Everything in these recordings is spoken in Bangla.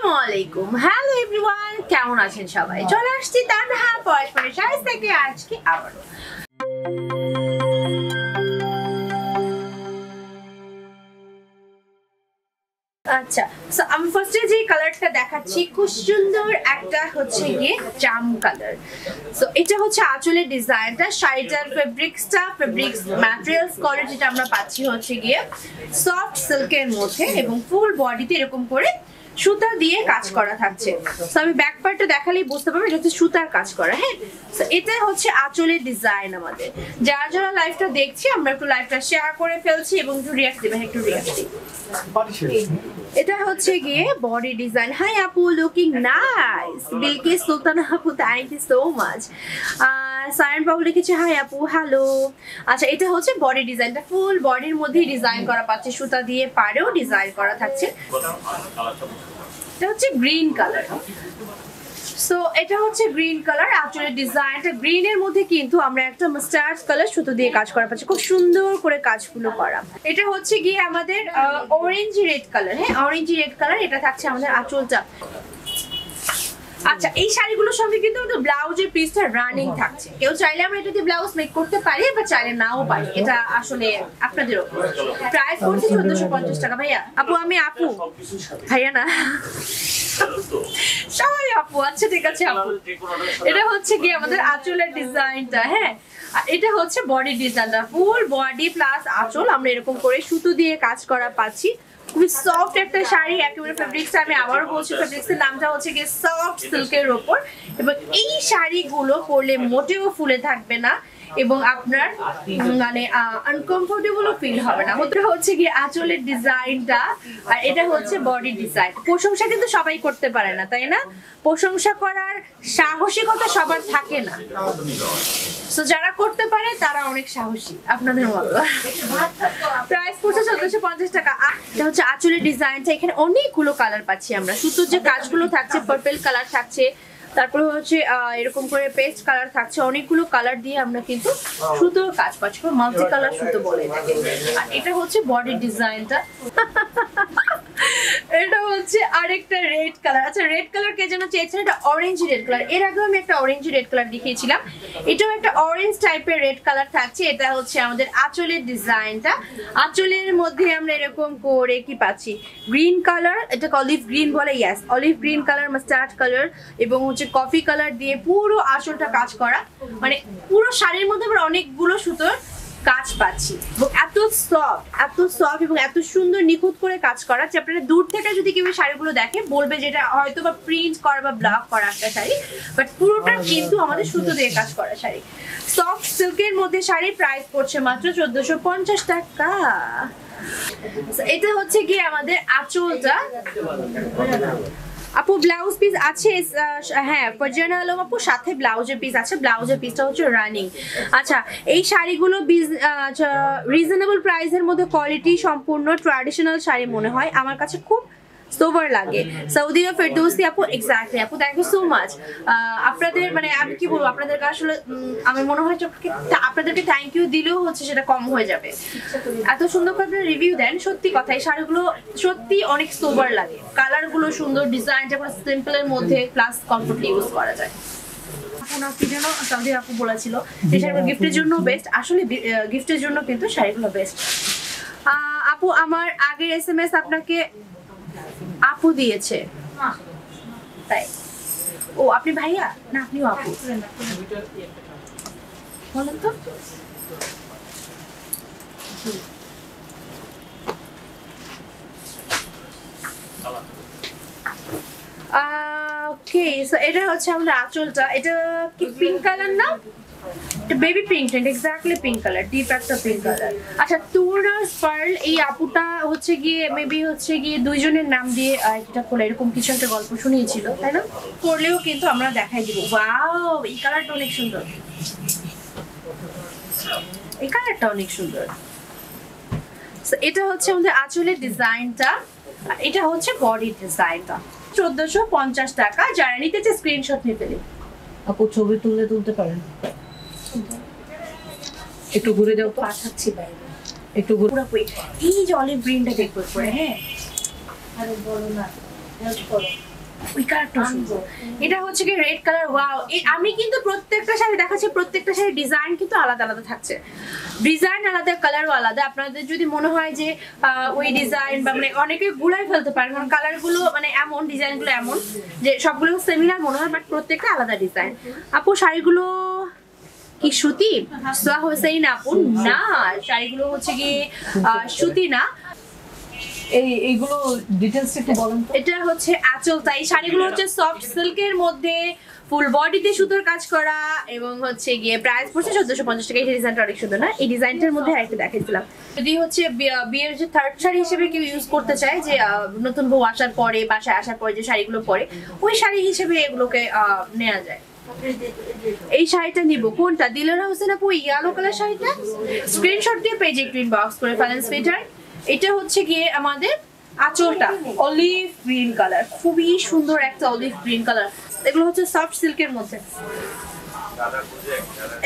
আসসালামু আলাইকুম। হ্যালো এভরিওয়ান, কেমন আছেন সবাই? চলে আসছি তানহা পশমের শাড়ি থেকে আজকে আবারো। আচ্ছা, সো আমি ফার্স্টে যে কালারটা দেখাচ্ছি খুব সুন্দর একটা হচ্ছে গিয়ে জাম কালার। সো এটা হচ্ছে আঁচলের ডিজাইনটা, শাড়িটার ফেব্রিক্স ম্যাটেরিয়ালস কোয়ালিটিটা আমরা পাচ্ছি হচ্ছে গিয়ে সফট সিল্কের মধ্যে এবং ফুল বডিতে এরকম করে সুতা দিয়ে কাজ করা থাকছে। সো আমি ব্যাক পার্টটা দেখালেই বুঝতে পারবেন এটা হচ্ছে সুতার কাজ করা। হ্যাঁ, সো এটা হচ্ছে আঁচলের ডিজাইন। আমাদের যারা যারা লাইভটা দেখছি আমরা একটু লাইভটা শেয়ার করে ফেলছি এবং একটু রিঅ্যাক্ট দিবেন, একটু রিঅ্যাক্ট দিই। এটা হচ্ছে গিয়ে বডি ডিজাইন। হাই আপু, লুকিং নাইস। বিলকিস সুলতানা আপু, thank you so much. Sayan বাবু লিখেছে হাই আপু, হ্যালো। আচ্ছা, এটা হচ্ছে বডি ডিজাইনটা, ফুল বডির মধ্যেই ডিজাইন করা পাচ্ছে, সুতা দিয়ে পাড়েও ডিজাইন করা থাকছে। এটা হচ্ছে গ্রিন কালার। সো এটা হচ্ছে গ্রিন কালার, অ্যাকচুয়ালি ডিজাইনটা গ্রিন এর মধ্যে কিন্তু আমরা একটা মাস্টার্ড কালার সুতো দিয়ে কাজ করা পাচ্ছি, খুব সুন্দর করে কাজগুলো করা। এটা হচ্ছে গিয়ে আমাদের অরেঞ্জ রেড কালার। হ্যাঁ, অরেঞ্জ রেড কালার এটা থাকছে আমাদের আঁচলটা। আচ্ছা, এই শাড়িগুলোর সঙ্গে কিন্তু আমাদের ব্লাউজের পিসটা রানিং থাকছে। কেউ চাইলে আমরা এটা দিয়ে ব্লাউজ মেক করতে পারি বা চাইলে নাও পারি, এটা আসলে আপনাদের উপর। প্রাইস পড়ছে ১৪৫০ টাকা। ভাইয়া আপু, আমি আপু ভাইয়া না সবাই আপু। আচ্ছা ঠিক আছে আপু, এটা হচ্ছে কি আমাদের আঁচলের ডিজাইনটা। হ্যাঁ, এটা হচ্ছে বডি ডিজাইনটা, ফুল বডি প্লাস আঁচল আমরা এরকম করে সুতো দিয়ে কাজ করা পাচ্ছি। খুবই সফট একটা শাড়ি, একেবারে ফেব্রিক্স আমি আবারও বলছি, ফেব্রিক্সের নামটা হচ্ছে গিয়ে সফট সিল্কের ওপর। এবং এই শাড়িগুলো পরলে মোটেও ফুলে থাকবে না এবং আপনার মানে আনকমফোর্টেবলও ফিল হবে না। ওটা হচ্ছে গিয়ে আঁচলের ডিজাইনটা আর এটা হচ্ছে বডি ডিজাইন। প্রশংসা কিন্তু সবাই করতে পারে না, তাই না? প্রশংসা করার সাহসিকতা সবার থাকে না। সো যারা করতে পারে তারা অনেক সাহসী, আপনাদের মতো। প্রাইস পড়ছে ১৪৫০ টাকা। এটা হচ্ছে আঁচলের ডিজাইনটা, এখানে অনেকগুলো কালার পাচ্ছি আমরা। সুতোর যে কাজগুলো থাকছে, পার্পল কালার থাকছে, তারপরে হচ্ছে এরকম করে পেস্ট কালার থাকছে, অনেকগুলো কালার দিয়ে আমরা কিন্তু সুতোর কাজ পাচ্ছি, মাল্টি কালার সুতো বলে থাকে। আর এটা হচ্ছে বডি ডিজাইনটা, এটা হচ্ছে আরেকটা রেড কালার। আচ্ছা, রেড কালার কে যেন চেয়েছেন, এটা অরেঞ্জ রেড কালার। এর আগেও আমি একটা অরেঞ্জ রেড কালার দেখিয়েছিলাম, এটাও একটা অরেঞ্জ টাইপের রেড কালার থাকছে। এটা হচ্ছে আমাদের আঁচলের ডিজাইনটা। আঁচলের মধ্যে আমরা এরকম করে কি পাচ্ছি, গ্রিন কালার, এটা অলিভ গ্রিন বলে, yes olive green colour, mustard colour এবং হচ্ছে কফি কালার দিয়ে পুরো আঁচলটা কাজ করা। মানে পুরো শাড়ির মধ্যে আমরা অনেকগুলো সুতোর কাজ পাচ্ছি এবং এত সফট এবং এত সুন্দর নিখুঁত করে কাজ করা যে আপনারা দূর থেকে যদি কেউ শাড়িগুলো দেখে বলবে যেটা হয়তো বা প্রিন্ট করা বা ব্লক করা একটা শাড়ি, বাট পুরোটা কিন্তু আমাদের সুতো দিয়ে কাজ করা শাড়ি, সফট সিল্কের মধ্যে শাড়ি। প্রাইস পড়ছে মাত্র ১৪৫০ টাকা। এটা হচ্ছে কি আমাদের আঁচলটা। আপু ব্লাউজ পিস আছে? হ্যাঁ পরজানা আলম আপু, সাথে ব্লাউজের পিস আছে, ব্লাউজের পিসটা হচ্ছে রানিং। আচ্ছা, এই শাড়িগুলো রিজনেবল প্রাইসের মধ্যে কোয়ালিটি সম্পূর্ণ ট্র্যাডিশনাল শাড়ি মনে হয় আমার কাছে, খুব সোভার লাগে। সৌদি ও ফেরদৌসি আপু, এক্স্যাক্টলি আপু, থ্যাংক ইউ সো মাচ। আপনাদের মানে আমি কি বলবো, আপনাদেরকে আসলে আমি মনে হয় আপনাদেরকে থ্যাংক ইউ দিলেও হচ্ছে সেটা কম হয়ে যাবে, এত সুন্দর করে আপনারা রিভিউ দেন। সত্যি কথা, এই শাড়িগুলো সত্যি অনেক সোভার লাগে, কালারগুলো সুন্দর, ডিজাইনটা পুরো সিম্পলের মধ্যে প্লাস কমফোর্টলি ইউজ করা যায়। সৌদি আপু বলেছিল এই শাড়িগুলো গিফটের জন্য বেস্ট, আসলে গিফটের জন্য কিন্তু শাড়িগুলো বেস্ট। আপু আমার আগের SMS আপনাকে আপু দিয়েছে, তাই? ও আপনি ভাইয়া না, আপনিও আপু বলেন তো। ওকে, সো এটা হচ্ছে আমাদের আঁচলটা। এটা কি পিঙ্ক কালার না? এটা baby pink, exactly pink colour, deep একটা পিঙ্ক কালার। আচ্ছা, টুরাস পার্ল, এই আপুটা হচ্ছে গিয়ে মেবি হচ্ছে গিয়ে দুইজনের নাম দিয়ে একটা করে এরকম কিছু একটা গল্প শুনিয়েছিল, তাই না? করলেও কিন্তু আমরা দেখাই দিব। ওয়াও, এই কালারটা অনেক সুন্দর, এই কালারটা অনেক সুন্দর। এটা হচ্ছে আমাদের আঁচলের ডিজাইনটা, এটা হচ্ছে বডি ডিজাইনটা। ১৪৫০ টাকা। যারা নিতে চায় স্ক্রিনশট নিয়ে ফেলে। আপু ছবি তুলতে পারেন, একটু ঘুরে দাও, পাঠাচ্ছি বাইরে একটু ঘুরে। পুরো এই যে অলিভ গ্রিনটা দেখো পুরো। হ্যাঁ, আর বলো না We can't do it. It's a red color. Wow. I'm making the protector design. Design another color. We design on a good color design glamour. Shop glue similar mono, but protect another design. Apo Sharigulo Kishuti. So I was saying Apu na Sharigulo Chigi Shutina. Eglo details to bottom. It হচ্ছে আঁচল তাই শাড়িগুলো হচ্ছে সফট সিল্কের মধ্যে ফুল বডিতে সুতার কাজ করা এবং হচ্ছে গিয়ে প্রাইস পড়ছে 1450 টাকা। এই ডিজাইনটা অনেক সুন্দর না? এই ডিজাইনটার মধ্যে আরেকটা দেখাইছিলাম। যদি হচ্ছে বিয়ের যে থার্ড শাড়ি হিসেবে কেউ ইউজ করতে চায় যে নতুন বউ আসার পরে বাসায় আসার পরে যে শাড়িগুলো পরে ওই শাড়ি হিসেবে এগুলোকে নেওয়া যায়। এই শাড়িটা নিব কোনটা? দিলারা হোসেন আপু ইয়েলো কালার শাড়িটা স্ক্রিনশট দিয়ে পেজে গ্রিন বক্স করে ফেলেন সুইটার। এটা হচ্ছে গিয়ে আমাদের আঁচলটা অলিভ গ্রিন কালার, খুবই সুন্দর একটা অলিভ গ্রিন কালার। এগুলো হচ্ছে সফট সিল্কের মধ্যে।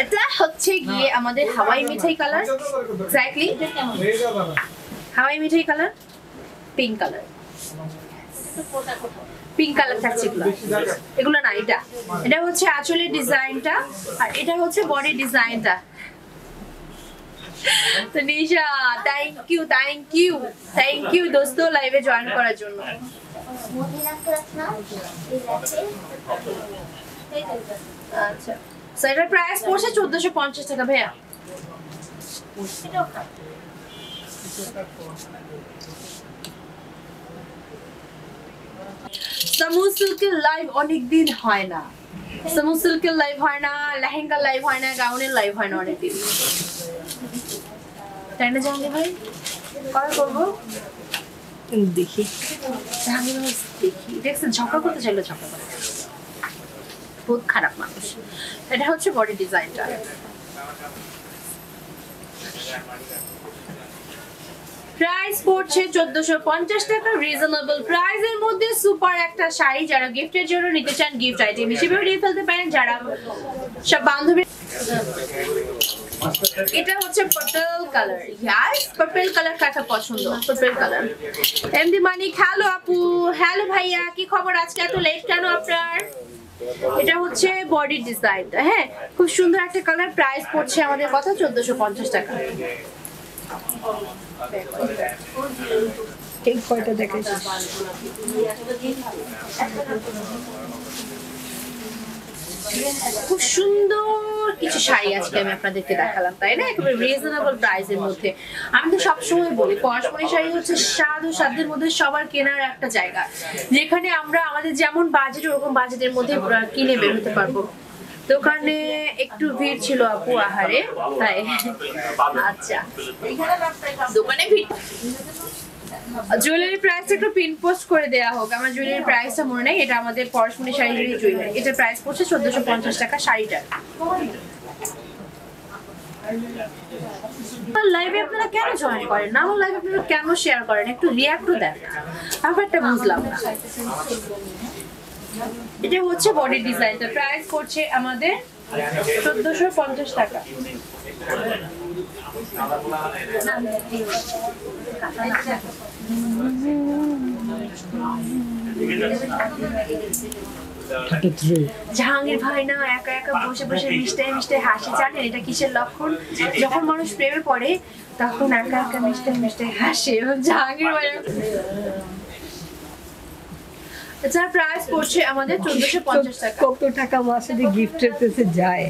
এটা হচ্ছে গিয়ে আমাদের হাওয়াই মিঠাই কালার, এক্স্যাক্টলি হাওয়াই মিঠাই colour, pink colour, pink colour থাকছে এগুলো। এগুলো না, এটা এটা হচ্ছে আঁচলের ডিজাইনটা আর এটা হচ্ছে বডি ডিজাইনটা। Tanisha, thank you dosto live e join korar jonno. Acha so etar price porche 1450 taka bhaiya. Samusilk live onek din hoy na, samusilk live hoy na, lehenga live hoy na, gown live hoy na onek din. Tanda jange bhai kar korbo dekhi jange na dekhi dekh jhaka korte chalo jhaka bahut kharap manush. Eta hocche body design ta price porche 1450 taka, reasonable price er moddhe super ekta shari jara gift er jonno nite chan gift item hishebe niye felte paren jara shob bandhobi. এটা হচ্ছে purple colour. Yes purple colour কাটা পছন্দ, purple colour. MD Moni hello আপু, হ্যালো ভাইয়া, কি খবর? আজকে এত লেট কেন আপনার? এটা হচ্ছে বডি ডিজাইনটা, হ্যাঁ খুব সুন্দর একটা কালার। প্রাইস পড়ছে আমাদের কথা 1450 টাকা। ঠিক কয়টা দেখাই? খুব সুন্দর কিছু শাড়ি আজকে আমি আপনাদেরকে দেখালাম, তাই না? একেবারে রিজনেবল প্রাইসের মধ্যে। আমি তো সবসময় বলি পরশমণি শাড়ি হচ্ছে স্বাদ ও সাধ্যের মধ্যে সবার কেনার একটা জায়গা, যেখানে আমরা আমাদের যেমন বাজেট ওরকম বাজেটের মধ্যে কিনে বের হতে পারবো। দোকানে একটু ভিড় ছিল আপু, আহারে তাই। আচ্ছা দোকানে ভিড়। জুয়েলারি প্রাইসটা একটু পিন পোস্ট করে দেওয়া হোক। আমার জুয়েলারি প্রাইসটা মনে নেই, এটা আমাদের পরশমণি শাড়ির জুয়েলারি। এটা প্রাইস পড়ছে 1450 টাকা শাড়িটা। লাইভে আপনারা কেন জয়েন করেন না? আমার লাইভে আপনারা কেন শেয়ার করেন? একটু রিঅ্যাক্টও দেন, ব্যাপারটা বুঝলাম না। এটা হচ্ছে বডি ডিজাইনটা, প্রাইস পড়ছে আমাদের 1450 টাকা। জাহাঙ্গীর ভাই না একা একা বসে বসে মিষ্টায় মিষ্টায় হাসি, জানেন এটা কিসের লক্ষণ? যখন মানুষ প্রেমে পড়ে তখন একা একা মিষ্টায় মিষ্টায় হাসে। এবং জাহাঙ্গীর ভাই এটার প্রাইস পড়ছে আমাদের 1450 টাকা। কত টাকা মাসে যে গিফটের পেছে যায়?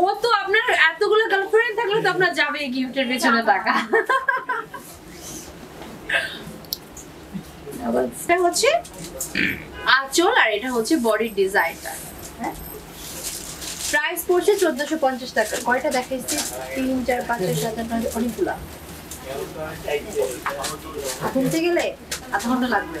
ও তো আপনার এতগুলো গার্লফ্রেন্ড থাকলে তো আপনার যাবে গিফটের পেছনে টাকা। আবার এটা হচ্ছে আঁচল আর এটা হচ্ছে বডি ডিজাইনটা, হ্যাঁ প্রাইস পড়ছে 1450 টাকা। কয়টা দেখাইছি? 3 4 5 6 7 8 অনেকগুলা। ঘুরতে গেলে আধা ঘন্টা লাগবে।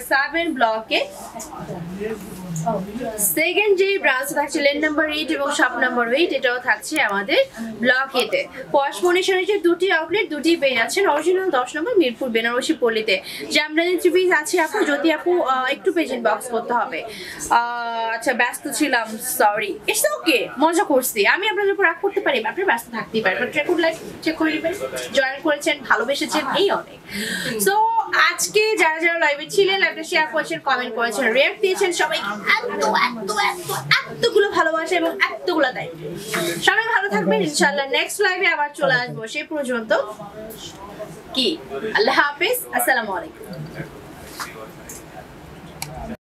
7, block A. Second J branch actually lane number 8 and shop number 8. It is আমাদের block A. Poshmoni Shari Duty outlet, Duty Benachin, original 10 number Mirpur Benaroshi Polite. Jamdan Chibi Hachiapu, Jotiapu, two page in box for the hobby. Chabaskuchilam, sorry. It's okay. Moja Kursi. I'm a brother put the perimeter, Basket Haki, but check like Chekuri, Joint Quartz and Halovish and Aeonic. So আজকে যারা যারা লাইভে ছিলেন লাইভটা শেয়ার করেছেন কমেন্ট করেছেন রিঅ্যাক্ট দিয়েছেন সবাইকে এতগুলো ভালোবাসা এবং এতগুলো তাই সবাই ভালো থাকবেন ইনশাআল্লাহ নেক্সট লাইভে আবার চলে আসব সেই পর্যন্ত কি আল্লাহ হাফেজ আসসালামু আলাইকুম